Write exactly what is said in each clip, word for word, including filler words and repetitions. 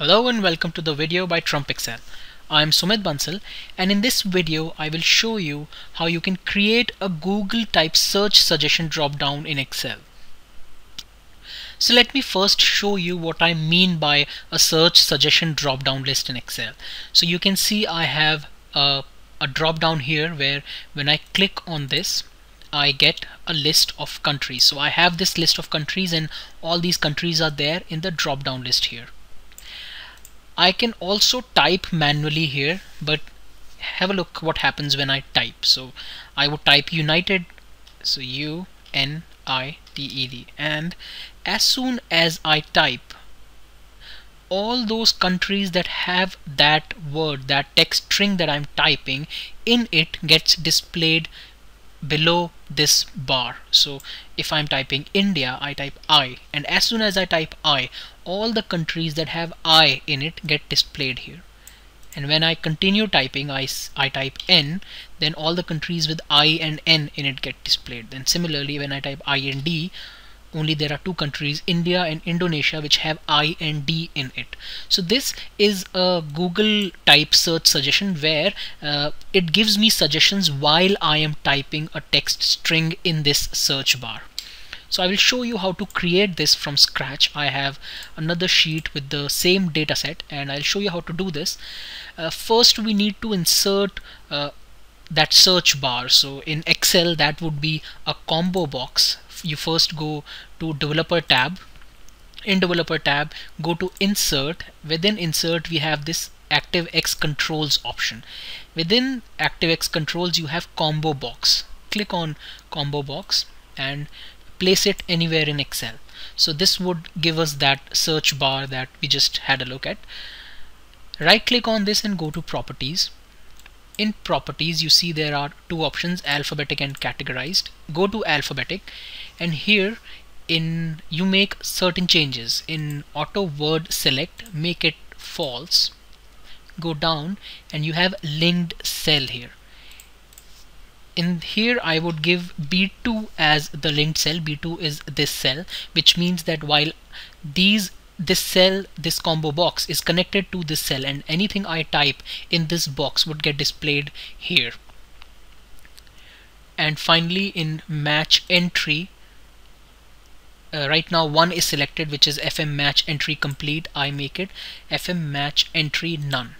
Hello and welcome to the video by Trump Excel. I'm Sumit Bansal, and in this video I will show you how you can create a Google type search suggestion drop down in Excel. So let me first show you what I mean by a search suggestion drop down list in Excel. So you can see I have a, a drop down here where when I click on this I get a list of countries. So I have this list of countries and all these countries are there in the drop down list here. I can also type manually here, but have a look what happens when I type. So I would type United, so U N I T E D, and as soon as I type, all those countries that have that word, that text string that I'm typing in, it gets displayed below this bar. So if I'm typing India, I type I, and as soon as I type I, all the countries that have I in it get displayed here. And when I continue typing, I, I type N, then all the countries with I and N in it get displayed. Then similarly, when I type I and D, only there are two countries, India and Indonesia, which have I and D in it. So this is a Google type search suggestion where uh, it gives me suggestions while I am typing a text string in this search bar. So I will show you how to create this from scratch. I have another sheet with the same dataset, and I'll show you how to do this. Uh, first we need to insert uh, that search bar. So in Excel that would be a combo box. You first go to Developer tab. In Developer tab, go to Insert. Within Insert, we have this ActiveX Controls option. Within ActiveX Controls, you have Combo Box. Click on Combo Box and place it anywhere in Excel. So this would give us that search bar that we just had a look at. Right click on this and go to Properties. In Properties, you see there are two options, alphabetic and categorized. Go to alphabetic, and here in you make certain changes. In auto word select, make it false. Go down and you have linked cell here. In here I would give B two as the linked cell. B two is this cell, which means that while these this cell, this combo box is connected to this cell, and anything I type in this box would get displayed here. And finally in match entry, uh, right now one is selected, which is F M match entry complete. I make it F M match entry none.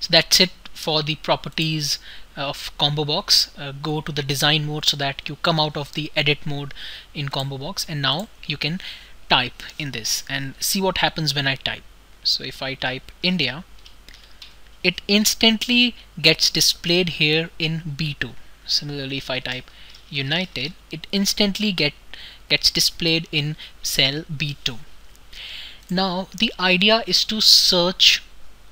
So that's it for the properties of combo box. Uh, go to the design mode so that you come out of the edit mode in combo box, and now you can type in this and see what happens when I type. So if I type India, it instantly gets displayed here in B two. Similarly, if I type United, it instantly get gets displayed in cell B two. Now the idea is to search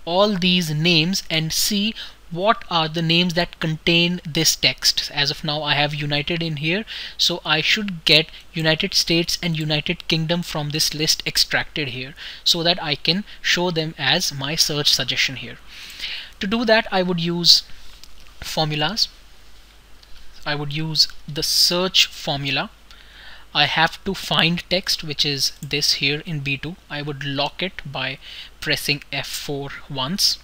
all these names and see what are the names that contain this text. As of now I have United in here, so I should get United States and United Kingdom from this list extracted here, so that I can show them as my search suggestion here. To do that, I would use formulas. I would use the search formula. I have to find text, which is this here in B two. I would lock it by pressing F four once.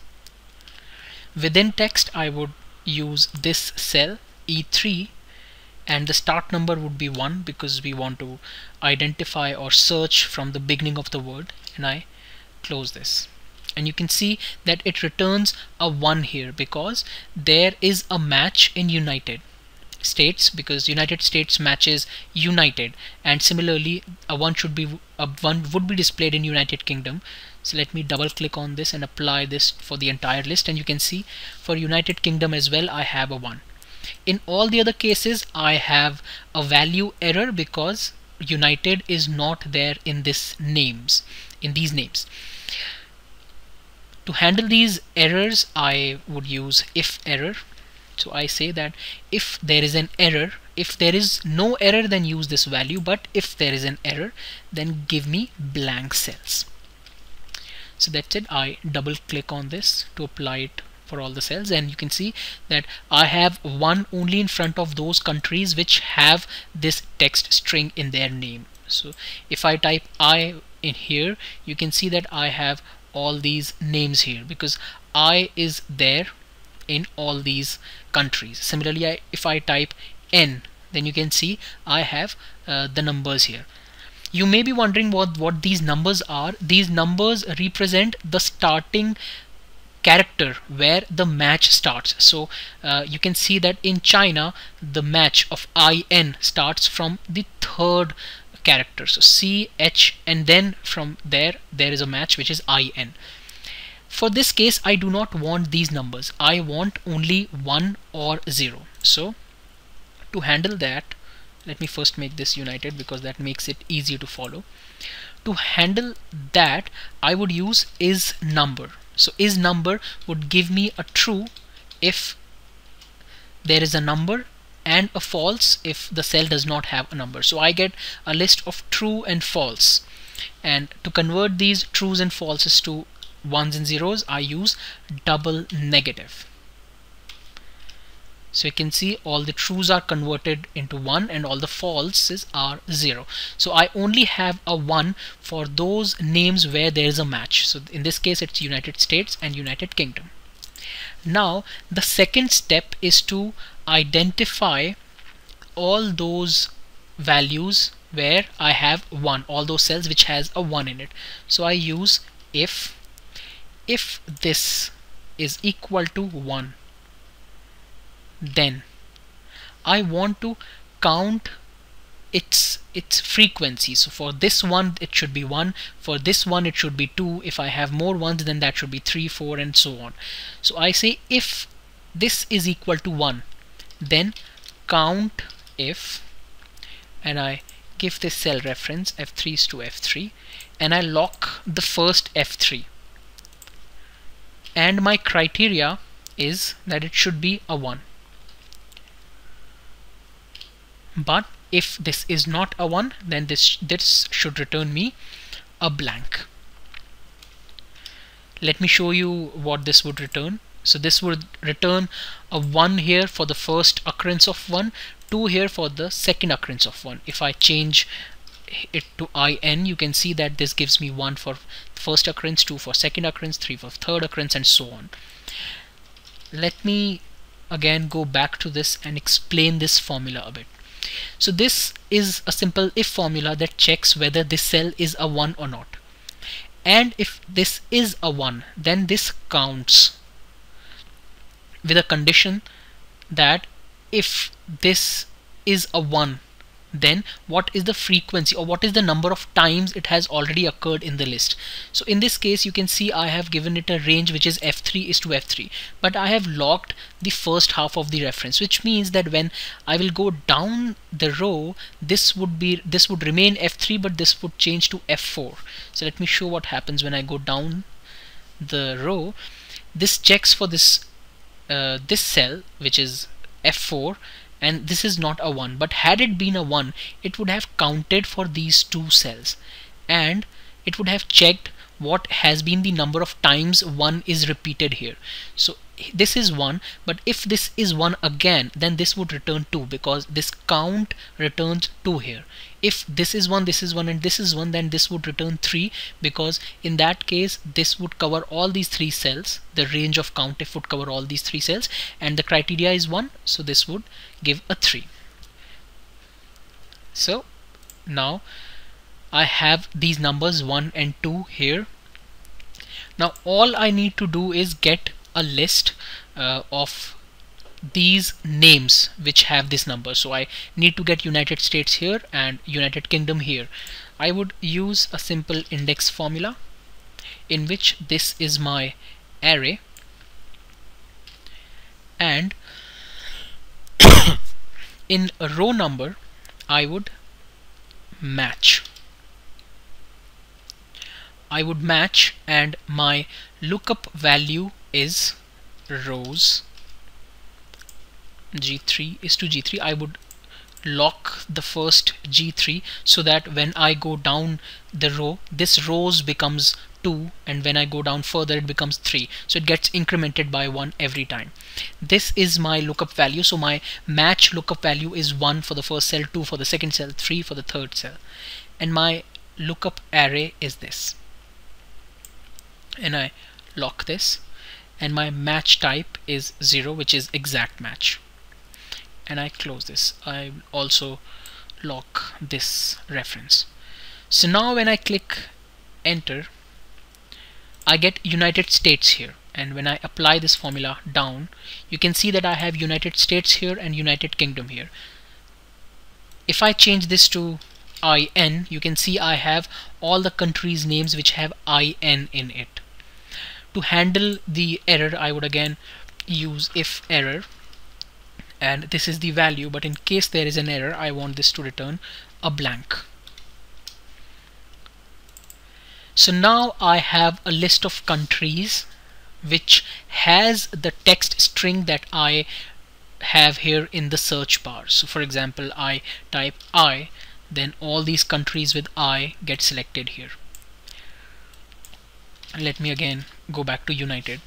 Within text, I would use this cell E three, and the start number would be one because we want to identify or search from the beginning of the word, and I close this. And you can see that it returns a one here because there is a match in United States, because United States matches United, and similarly a one should be a one would be displayed in United Kingdom. So let me double click on this and apply this for the entire list, and you can see for United Kingdom as well I have a one. In all the other cases I have a value error because United is not there in this names in these names. To handle these errors I would use if error. So I say that if there is an error, if there is no error then use this value, but if there is an error then give me blank cells. So that's it. I double click on this to apply it for all the cells, and you can see that I have one only in front of those countries which have this text string in their name. So if I type I in here, you can see that I have all these names here because I is there in all these countries. Similarly, I, if I type N, then you can see I have uh, the numbers here. You may be wondering what, what these numbers are. These numbers represent the starting character where the match starts. So uh, you can see that in China, the match of I N starts from the third character. So C H, and then from there, there is a match which is I N. For this case, I do not want these numbers. I want only one or zero. So to handle that, let me first make this united because that makes it easier to follow. To handle that, I would use isNumber. So isNumber would give me a true if there is a number and a false if the cell does not have a number. So I get a list of true and false. And to convert these trues and falses to ones and zeros, I use double negative. So you can see all the trues are converted into one and all the falses are zero. So I only have a one for those names where there is a match. So in this case, it's United States and United Kingdom. Now, the second step is to identify all those values where I have one, all those cells which has a one in it. So I use if, if this is equal to one, then I want to count its its frequency. So for this one it should be one, for this one it should be two. If I have more ones, then that should be three, four, and so on. So I say if this is equal to one, then count if, and I give this cell reference F three is to F three, and I lock the first F three, and my criteria is that it should be a one. But if this is not a one, then this this should return me a blank. Let me show you what this would return. So this would return a one here for the first occurrence of one, two here for the second occurrence of one. If I change it to I N, you can see that this gives me one for first occurrence, two for second occurrence, three for third occurrence, and so on. Let me again go back to this and explain this formula a bit. So this is a simple if formula that checks whether this cell is a one or not. And if this is a one, then this counts with a condition that if this is a one, then what is the frequency or what is the number of times it has already occurred in the list. So in this case, you can see I have given it a range which is F three is to F three, but I have locked the first half of the reference, which means that when I will go down the row, this would be this would remain F three, but this would change to F four. So let me show what happens when I go down the row. This checks for this uh, this cell which is F four, and this is not a one, but had it been a one, it would have counted for these two cells and it would have checked what has been the number of times one is repeated here. So this is one, but if this is one again, then this would return two because this count returns two here. If this is one, this is one, and this is one, then this would return three, because in that case this would cover all these three cells. The range of COUNTIF would cover all these three cells, and the criteria is one, so this would give a three. So now I have these numbers one and two here. Now all I need to do is get a list uh, of these names which have this number. So I need to get United States here and United Kingdom here. I would use a simple index formula in which this is my array, and in a row number I would match. I would match, and my lookup value is rows G three is to G three. I would lock the first G three so that when I go down the row, this rows becomes two, and when I go down further it becomes three. So it gets incremented by one every time. This is my lookup value. So my match lookup value is one for the first cell, two for the second cell, three for the third cell, and my lookup array is this, and I lock this, and my match type is zero, which is exact match, and I close this. I also lock this reference. So now when I click enter, I get United States here, and when I apply this formula down, you can see that I have United States here and United Kingdom here. If I change this to I N, you can see I have all the countries' names which have I N in it. To handle the error, I would again use if error, and this is the value, but in case there is an error, I want this to return a blank. So now I have a list of countries which has the text string that I have here in the search bar. So for example, I type I, then all these countries with I get selected here. Let me again go back to United.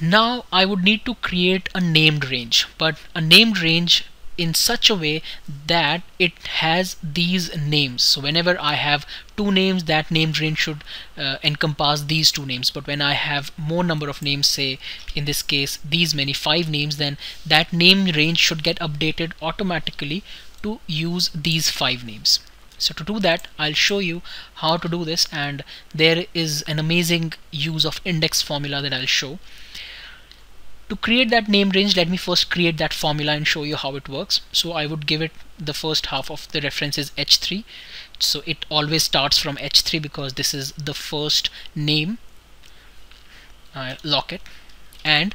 Now I would need to create a named range, but a named range in such a way that it has these names. So whenever I have two names, that named range should uh, encompass these two names. But when I have more number of names, say in this case these many, five names, then that name range should get updated automatically to use these five names. So to do that, I'll show you how to do this, and there is an amazing use of index formula that I'll show. To create that name range, let me first create that formula and show you how it works. So I would give it the first half of the reference is H three. So it always starts from H three because this is the first name. I lock it. And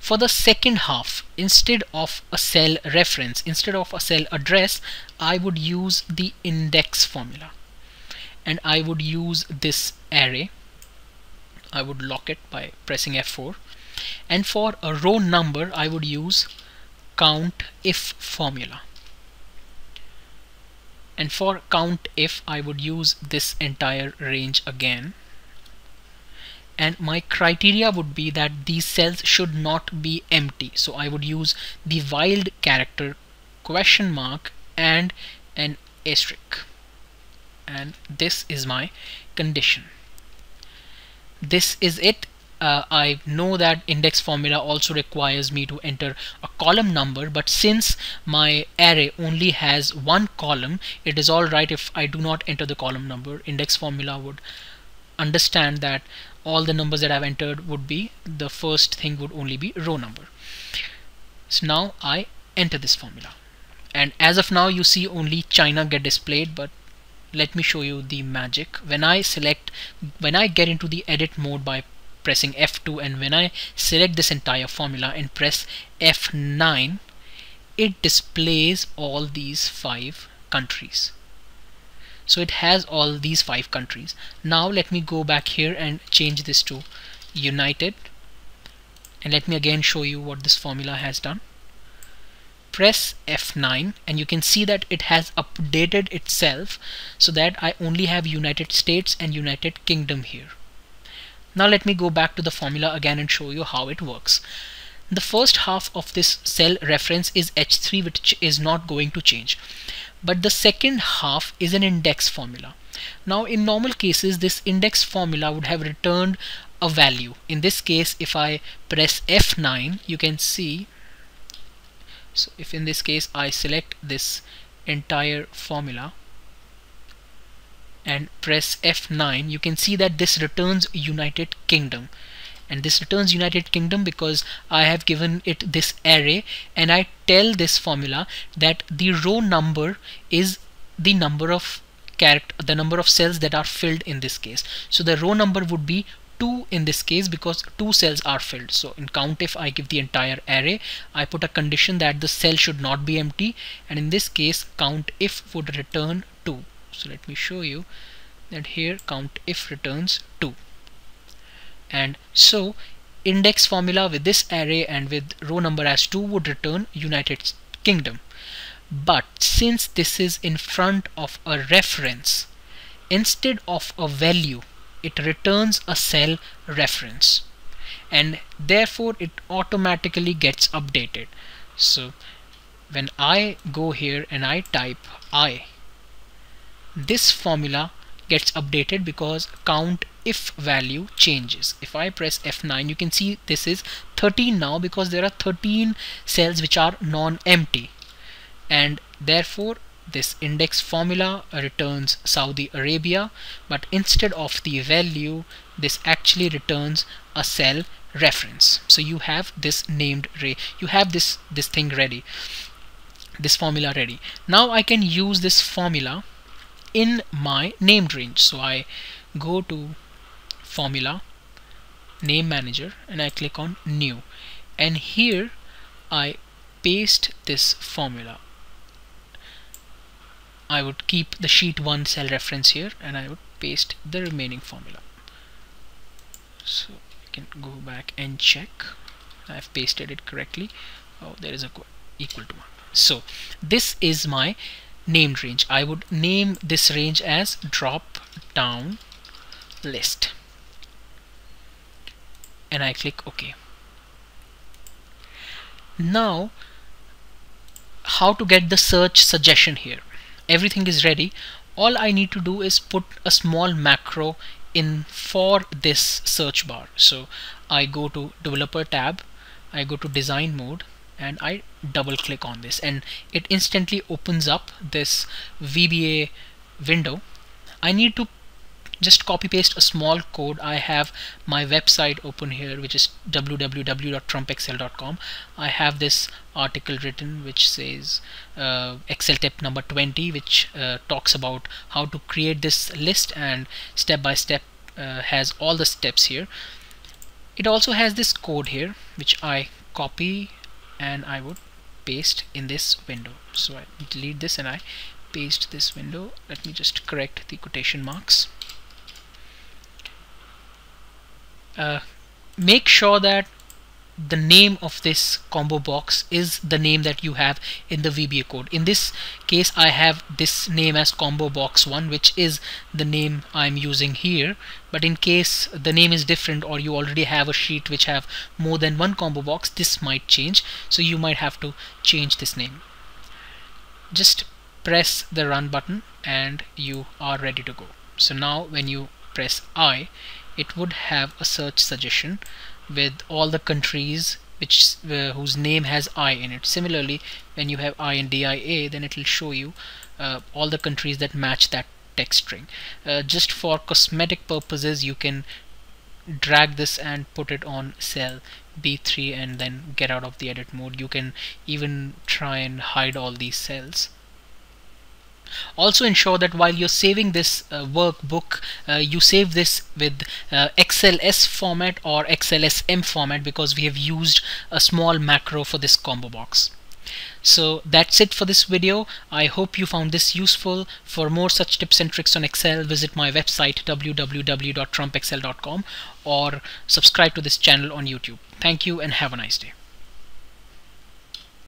for the second half, instead of a cell reference, instead of a cell address, I would use the index formula. And I would use this array. I would lock it by pressing F four. And for a row number, I would use COUNTIF formula. And for COUNTIF, I would use this entire range again. And my criteria would be that these cells should not be empty. So I would use the wild character, question mark, and an asterisk. And this is my condition. This is it. Uh, I know that index formula also requires me to enter a column number, but since my array only has one column, it is all right if I do not enter the column number. Index formula would understand that all the numbers that I've entered would be, the first thing would only be row number. So now I enter this formula, and as of now you see only China get displayed, but let me show you the magic. When I select, when I get into the edit mode by pressing F two, and when I select this entire formula and press F nine, it displays all these five countries. So it has all these five countries. Now let me go back here and change this to United, and let me again show you what this formula has done. Press F nine, and you can see that it has updated itself so that I only have United States and United Kingdom here. Now let me go back to the formula again and show you how it works. The first half of this cell reference is H three, which is not going to change. But the second half is an index formula. Now in normal cases, this index formula would have returned a value. In this case, if I press F nine, you can see, so if in this case I select this entire formula and press F nine, you can see that this returns United Kingdom, and this returns United Kingdom because I have given it this array, and I tell this formula that the row number is the number of character, the number of cells that are filled in this case. So the row number would be two in this case because two cells are filled. So in COUNTIF, I give the entire array, I put a condition that the cell should not be empty, and in this case COUNTIF would return two. So let me show you that here COUNTIF returns two. And so index formula with this array and with row number as two would return United Kingdom. But since this is in front of a reference, instead of a value, it returns a cell reference, and therefore it automatically gets updated. So when I go here and I type I, this formula gets updated because count if value changes. If I press F nine, you can see this is thirteen now because there are thirteen cells which are non-empty, and therefore this index formula returns Saudi Arabia, but instead of the value this actually returns a cell reference. So you have this named array, you have this this thing ready, this formula ready. Now I can use this formula in my named range. So I go to formula, name manager, and I click on new, and here I paste this formula. I would keep the sheet one cell reference here, and I would paste the remaining formula. So I can go back and check I've pasted it correctly. Oh, there is a equal to one. So this is my named range. I would name this range as drop down list, and I click OK. Now how to get the search suggestion here? Everything is ready. All I need to do is put a small macro in for this search bar. So I go to Developer tab, I go to design mode, and I double click on this, and it instantly opens up this V B A window. I need to just copy paste a small code. I have my website open here, which is w w w dot trump excel dot com. I have this article written which says uh, Excel tip number twenty, which uh, talks about how to create this list, and step by step uh, has all the steps here. It also has this code here which I copy and I would paste in this window. So I delete this and I paste this window. Let me just correct the quotation marks. Uh, make sure that the name of this combo box is the name that you have in the V B A code. In this case I have this name as combo box one, which is the name I'm using here, but in case the name is different or you already have a sheet which have more than one combo box, this might change, so you might have to change this name. Just press the run button and you are ready to go. So now when you press I, it would have a search suggestion with all the countries which uh, whose name has I in it. Similarly, when you have I N D I A, then it will show you uh, all the countries that match that text string. Uh, just for cosmetic purposes, you can drag this and put it on cell B three and then get out of the edit mode. You can even try and hide all these cells. Also ensure that while you're saving this uh, workbook, uh, you save this with uh, X L S format or X L S M format, because we have used a small macro for this combo box. So that's it for this video. I hope you found this useful. For more such tips and tricks on Excel, visit my website w w w dot trump excel dot com or subscribe to this channel on YouTube. Thank you and have a nice day.